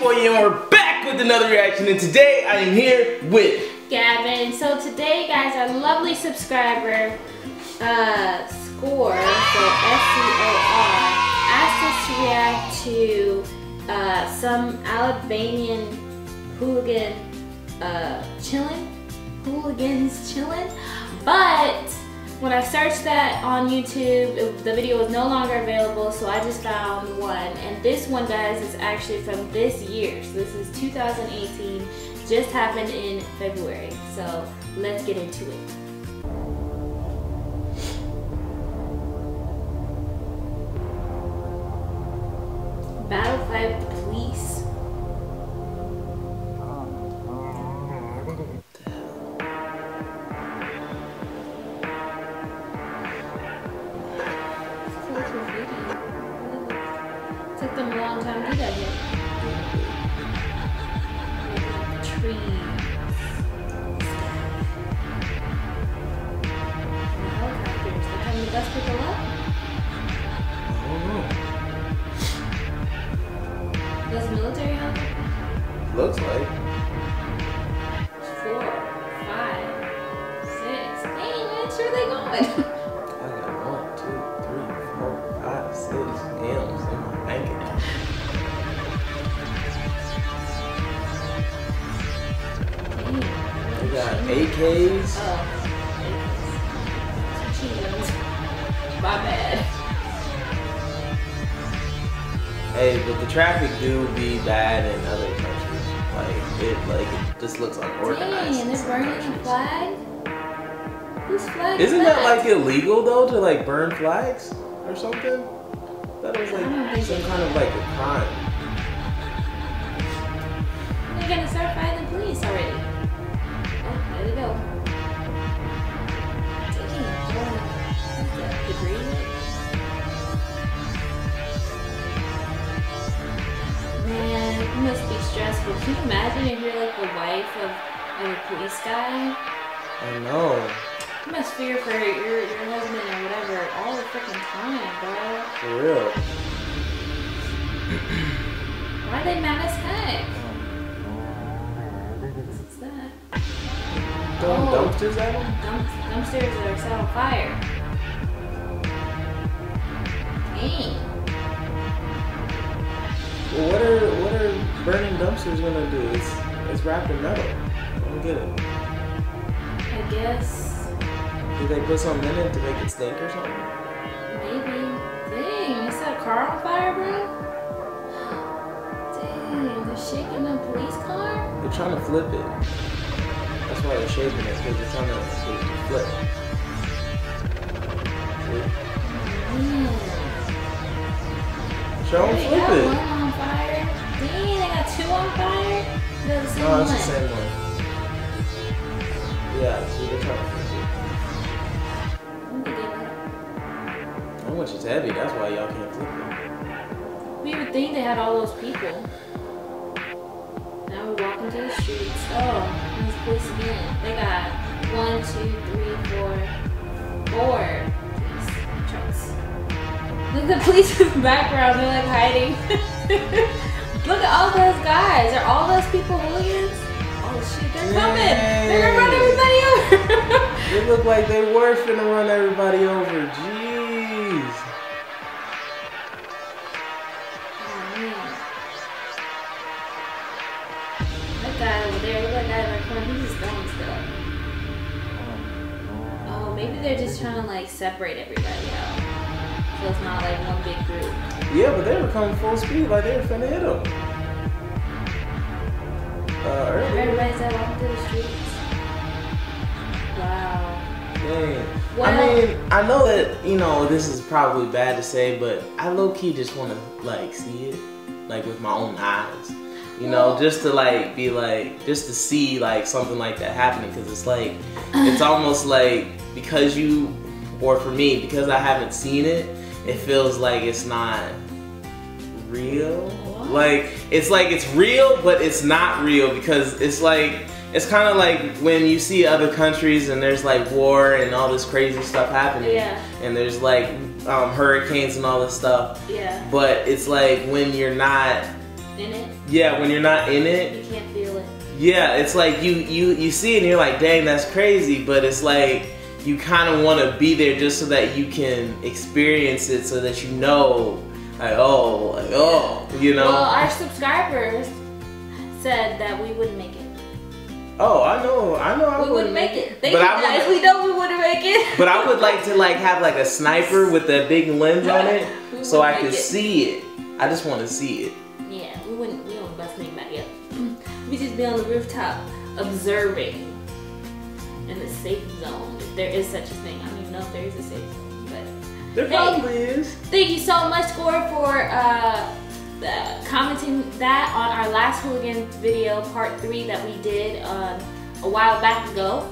your boy and we're back with another reaction, and today I am here with Gavin. So today, guys, our lovely subscriber Score, so S-C-O-R, asked us to react to some Albanian hooligan hooligans chillin', but when I searched that on YouTube, the video was no longer available, so I just found one. And this one, guys, is actually from this year. So this is 2018, just happened in February. So let's get into it. Battle Fight Police. Took them a long time to do that here. Trees. They're having the best people up. I don't know. Does military help? Looks like. 4, 5, 6. Dang, it's where they going? AKs. Oh, cheetos. My bad. Hey, but the traffic do be bad in other countries. Like it just looks unorganized. Dang, they're burning the flag. Whose flag? Isn't that like illegal though to like burn flags or something? That was like some kind of like a crime. They're gonna start fighting the police already. There we go. Taking a degree in it. Man, it must be stressful. Can you imagine if you're like the wife of like, a police guy? I know. You must fear for your husband or whatever all the freaking time, bro. For real. Why are they mad as heck? Throwing dumpsters at them? Dumpsters that are set on fire. Dang. Well, what are burning dumpsters gonna do? It's wrapped in metal. I don't get it. I guess. Do they put something in it to make it stink or something? Maybe. Dang, is that car on fire, bro? Dang, they're shaking the police car? They're trying to flip it. That's why they're shaking it, because it's on the flip. Show them flip it. They got one on fire. Dang, they got two on fire? They're the same one. No, it's the same one. Yeah, so they're trying to flip it. How much is heavy? That's why y'all can't flip it. We would think they had all those people. Now we're walking to the streets. Oh. These police again. They got 1, 2, 3, 4 police trucks. Look at the police in the background. They're like hiding. Look at all those guys. Are all those people hooligans? Oh shit, they're coming. Yay. They're gonna run everybody over. They look like they were finna run everybody over. Jeez. Oh man. That guy over there. Look at that guy. He's just going still. Oh, maybe they're just trying to like separate everybody out, so it's not like one big group. Yeah, but they were coming full speed, like they were finna hit them. Everybody's out walking through the streets. Wow. Dang. Well, I mean, I know that you know this is probably bad to say, but I low key just want to like see it, like with my own eyes. You know, just to like be like, just to see like something like that happening, because it's like, it's almost like because you, or for me, because I haven't seen it, it feels like it's not real. What? Like it's real, but it's not real, because it's like, it's kind of like when you see other countries and there's like war and all this crazy stuff happening, yeah. And there's like hurricanes and all this stuff, yeah. But it's like when you're not in it. Yeah, when you're not in it. You can't feel it. Yeah, it's like you see it and you're like, dang, that's crazy, but it's like you kind of want to be there just so that you can experience it, so that you know, like, oh, you know. Well, our subscribers said that we wouldn't make it. Oh, I know. We wouldn't make it. Thank you guys. We know we wouldn't make it. But I would like to have like a sniper with a big lens on it, so I could see it. I just want to see it. Yeah, we don't bust anybody up. We just be on the rooftop observing in the safe zone, if there is such a thing. I don't even know if there is a safe zone, but there probably is. Thank you so much, Gore, for commenting that on our last Hooligan video, part 3, that we did a while back ago.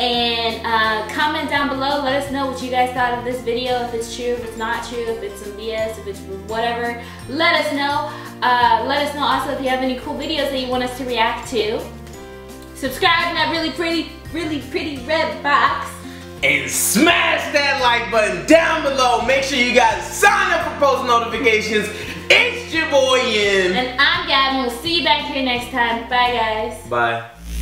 And comment down below. Let us know what you guys thought of this video. If it's true, if it's not true, if it's some BS, if it's whatever. Let us know. Let us know also if you have any cool videos that you want us to react to. Subscribe in that really pretty red box. And smash that like button down below. Make sure you guys sign up for post notifications. It's your boy Ian. And I'm Gavin. We'll see you back here next time. Bye, guys. Bye.